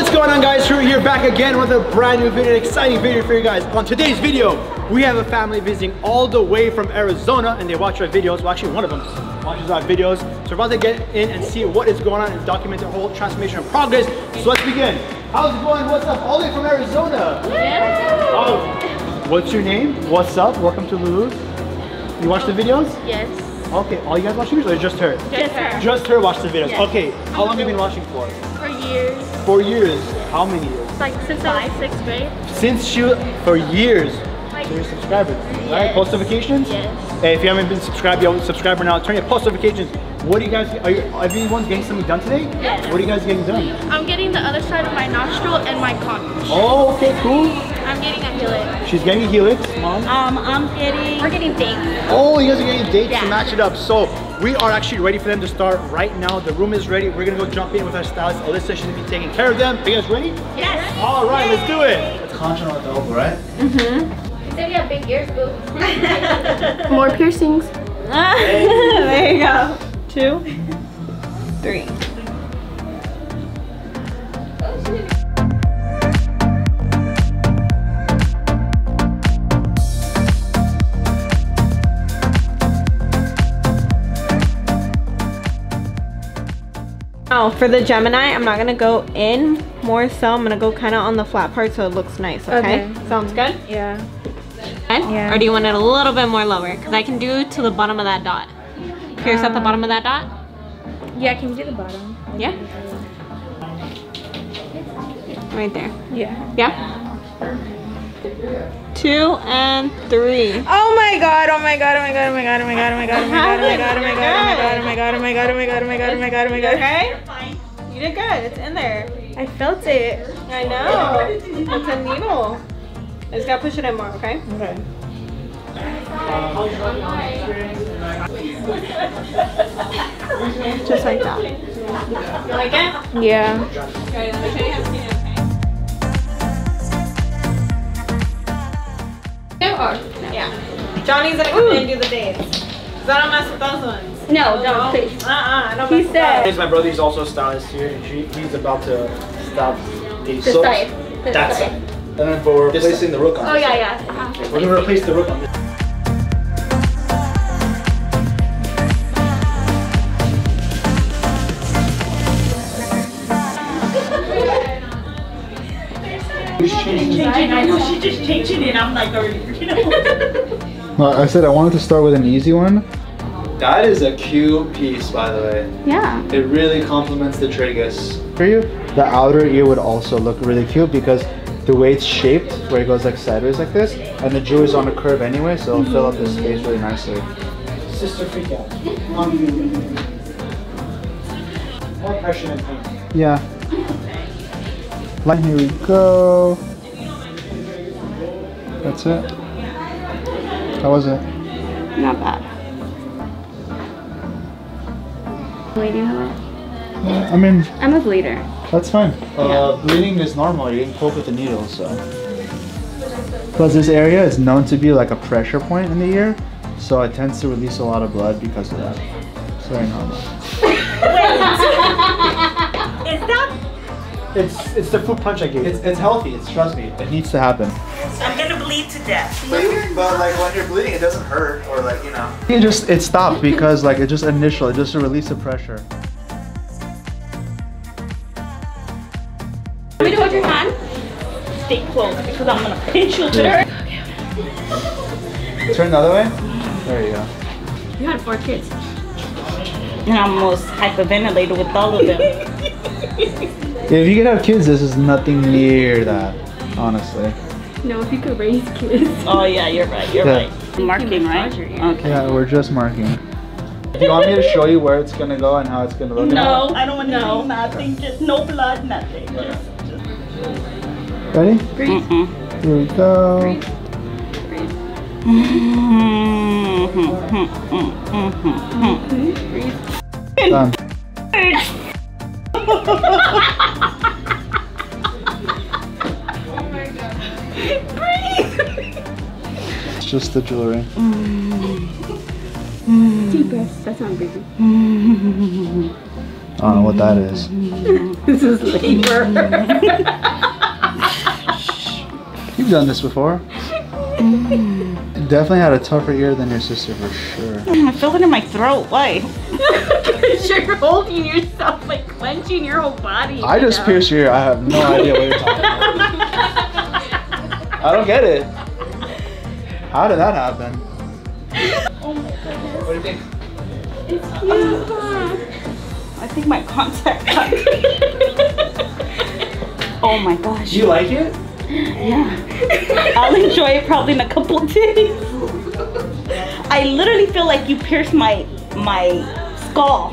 What's going on, guys? Drew here, back again with a brand new video, an exciting video for you guys. On today's video, we have a family visiting all the way from Arizona, and they watch our videos. Well, actually, one of them watches our videos. So we're about to get in and see what is going on and document the whole transformation and progress. So let's begin. How's it going? What's up? All the way from Arizona. Yeah. Oh, what's your name? What's up? Welcome to Lulu. You watch the videos? Yes. Okay, all you guys watch the videos or just her? Just her. Just her watch the videos. Yes. Okay, how long have you been watching for? For years. For years? How many years? Like since I was 6th grade. For years. So you're a subscriber. Yes. Alright, post notifications? Yes. Hey, if you haven't been subscribed, you're a subscriber now. Turn your post notifications. What do you guys, everyone's getting something done today? Yes. What are you guys getting done? I'm getting the other side of my nostril and my conch. Oh, okay, cool. I'm getting a helix. She's getting a helix, Mom? We're getting dates. Oh, you guys are getting dates to match it up. So, we are actually ready for them to start right now. The room is ready. We're gonna go jump in with our stylist, Alyssa. She's gonna be taking care of them. Are you guys ready? Yes. All right, let's do it. It's conch on the elbow, right? Mm-hmm. You have big ears, boo. More piercings. There you go. 2, 3. Oh, for the Gemini, I'm not gonna go in more so. I'm gonna go kind of on the flat part so it looks nice. Okay. Sounds good. Yeah. Yeah. Or do you want it a little bit more lower? Because I can do to the bottom of that dot. Pierce at the bottom of that dot? Yeah, I can do the bottom. Yeah? Right there. Yeah. Yeah? 2 and 3. Oh my god, oh my god, oh my god, oh my god, oh my god, oh my god, oh my god, oh my god, oh my god, oh my god, oh my god, oh my god, oh my god, oh my god. Okay? You did good, it's in there. I felt it. I know. It's a needle. I just gotta push it in more, okay? Okay. Just like that. You like it? Yeah. Yeah. Johnny's like, I'm gonna do the dates. So I don't mess with those ones. No, don't, please. I don't mess with those. My brother's also a stylist here, and he's about to stop the soaps. That's it. And then we're replacing the rook on this. Oh, yeah, yeah. We're going to replace the rook on this. I know, she's just changing it. I'm like, already freaking out. No, I said I wanted to start with an easy one. That is a cute piece, by the way. Yeah. It really complements the tragus. For you, the outer ear would also look really cute because the way it's shaped, where it goes like sideways like this, and the jewelry's on a curve anyway, so it'll fill up this space really nicely. Sister freak out. More pressure than pain. Yeah. Like, here we go. That's it. How was it? Not bad. Bleeding a lot? I mean... I'm a bleeder. That's fine. Bleeding is normal, you can cope with the needle, so. Plus this area is known to be like a pressure point in the ear, so it tends to release a lot of blood because of that. It's very normal. Wait! Is that? It's the food punch I gave you. It's healthy, trust me, it needs to happen. I'm gonna bleed to death. But like when you're bleeding, it doesn't hurt, or like, you know. It stopped because like it just a release of pressure. Let me do it with your hand. Stay close because I'm gonna pinch your dirt. Okay. Turn the other way. There you go. You had 4 kids. And I almost hyperventilated with all of them. If you could have kids, this is nothing near that, honestly. No, if you could raise kids. Oh yeah, you're right, you're right. Marking, right? Okay. Yeah, we're just marking. Do you want me to show you where it's gonna go and how it's gonna look? No, I don't want to do nothing, just no blood, nothing. Ready? Breathe. Here we go. Breathe. Breathe. Breathe. Done. Oh my god. Breathe. It's just the jewelry. Deep breaths. That's not breathing. I don't know what that is. This is labor. You've done this before. Definitely had a tougher year than your sister for sure. I feel it in my throat. Why? Because you're holding yourself, like clenching your whole body. I just pierced your ear. I have no idea what you're talking about. I don't get it. How did that happen? Oh my goodness. What do you think? It's cute. I think my contact got Oh my gosh. You like it? Yeah. I'll enjoy it probably in a couple of days. I literally feel like you pierced my skull.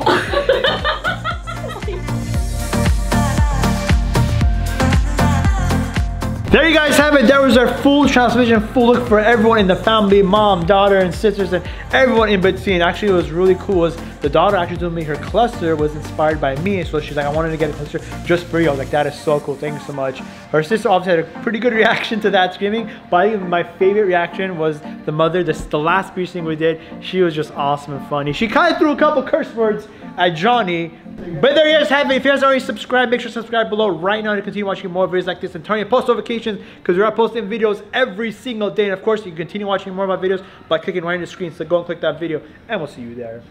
There you guys have it. That was our full transmission, full look for everyone in the family, mom, daughter, and sisters, and everyone in between. Actually, what was really cool was the daughter actually told me her cluster was inspired by me. So she's like, I wanted to get a cluster just for you. I was like, that is so cool. Thank you so much. Her sister obviously had a pretty good reaction to that screaming, but I think my favorite reaction was the mother. This the last piercing we did. She was just awesome and funny. She kind of threw a couple curse words at Johnny. But there you guys have it. If you guys already subscribed, make sure to subscribe below right now to continue watching more videos like this and turn your post notifications because we're posting videos every single day. And of course, you can continue watching more of my videos by clicking right on the screen. So go and click that video and we'll see you there.